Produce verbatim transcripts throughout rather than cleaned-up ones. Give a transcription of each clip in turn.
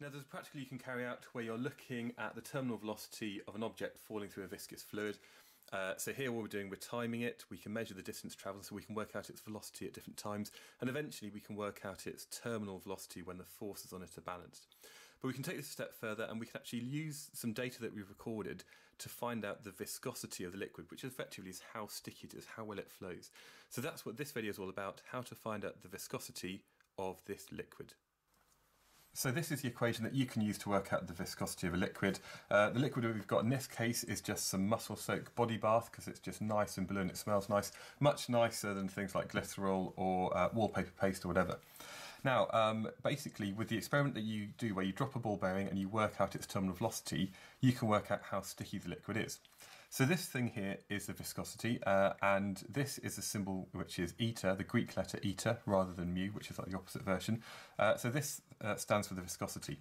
Now there's a practical you can carry out where you're looking at the terminal velocity of an object falling through a viscous fluid. Uh, so here what we're doing, we're timing it, we can measure the distance travelled, so we can work out its velocity at different times, and eventually we can work out its terminal velocity when the forces on it are balanced. But we can take this a step further, and we can actually use some data that we've recorded to find out the viscosity of the liquid, which effectively is how sticky it is, how well it flows. So that's what this video is all about, how to find out the viscosity of this liquid. So this is the equation that you can use to work out the viscosity of a liquid. Uh, the liquid we've got in this case is just some muscle soaked body bath, because it's just nice and blue and it smells nice, much nicer than things like glycerol or uh, wallpaper paste or whatever. Now, um, basically with the experiment that you do where you drop a ball bearing and you work out its terminal velocity, you can work out how sticky the liquid is. So this thing here is the viscosity, uh, and this is a symbol which is eta, the Greek letter eta, rather than mu, which is like the opposite version. Uh, so this uh, stands for the viscosity.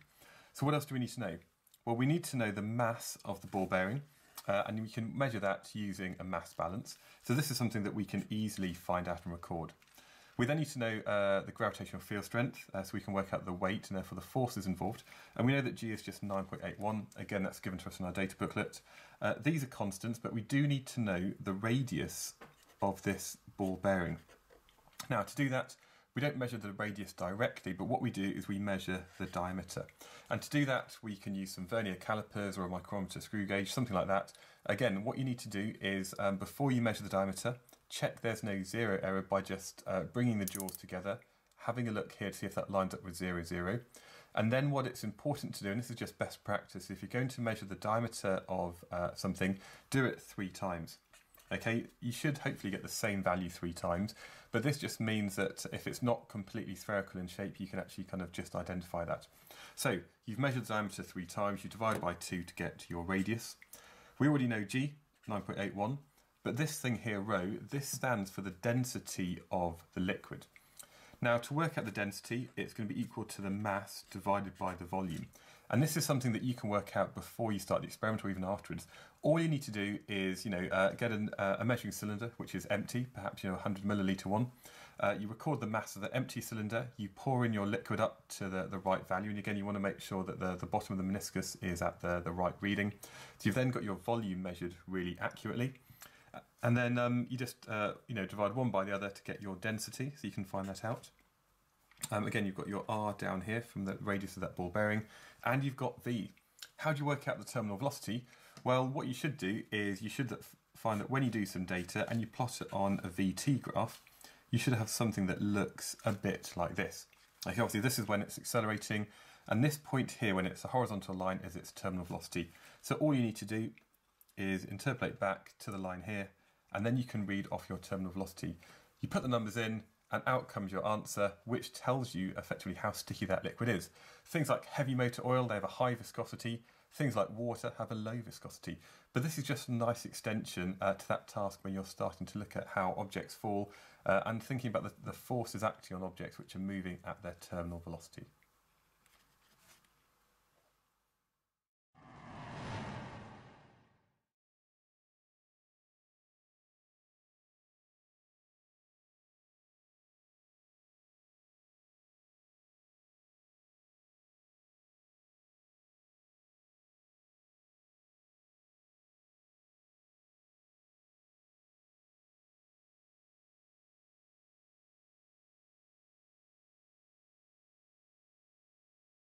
So what else do we need to know? Well, we need to know the mass of the ball bearing, uh, and we can measure that using a mass balance. So this is something that we can easily find out and record. We then need to know uh, the gravitational field strength, uh, so we can work out the weight and therefore the forces involved. And we know that G is just nine point eight one. Again, that's given to us in our data booklet. Uh, these are constants, but we do need to know the radius of this ball bearing. Now, to do that, we don't measure the radius directly, but what we do is we measure the diameter. And to do that, we can use some vernier calipers or a micrometer screw gauge, something like that. Again, what you need to do is, um, before you measure the diameter, check there's no zero error by just uh, bringing the jaws together, having a look here to see if that lines up with zero, zero. And then what it's important to do, and this is just best practice, if you're going to measure the diameter of uh, something, do it three times. Okay, you should hopefully get the same value three times, but this just means that if it's not completely spherical in shape, you can actually kind of just identify that. So you've measured the diameter three times, you divide by two to get your radius. We already know G, nine point eight one, but this thing here, rho, this stands for the density of the liquid. Now, to work out the density, it's going to be equal to the mass divided by the volume. And this is something that you can work out before you start the experiment or even afterwards. All you need to do is, you know, uh, get an, uh, a measuring cylinder, which is empty, perhaps, you know, one hundred milliliter one. Uh, you record the mass of the empty cylinder. You pour in your liquid up to the, the right value. And again, you want to make sure that the, the bottom of the meniscus is at the, the right reading. So you've then got your volume measured really accurately. And then um, you just uh, you know, divide one by the other to get your density, so you can find that out. Um, again, you've got your R down here from the radius of that ball bearing, and you've got V. How do you work out the terminal velocity? Well, what you should do is you should find that when you do some data and you plot it on a V T graph, you should have something that looks a bit like this. Like obviously this is when it's accelerating, and this point here when it's a horizontal line is its terminal velocity. So all you need to do is interpolate back to the line here, and then you can read off your terminal velocity. You put the numbers in, and out comes your answer, which tells you effectively how sticky that liquid is. Things like heavy motor oil, they have a high viscosity. Things like water have a low viscosity. But this is just a nice extension uh, to that task when you're starting to look at how objects fall uh, and thinking about the, the forces acting on objects which are moving at their terminal velocity.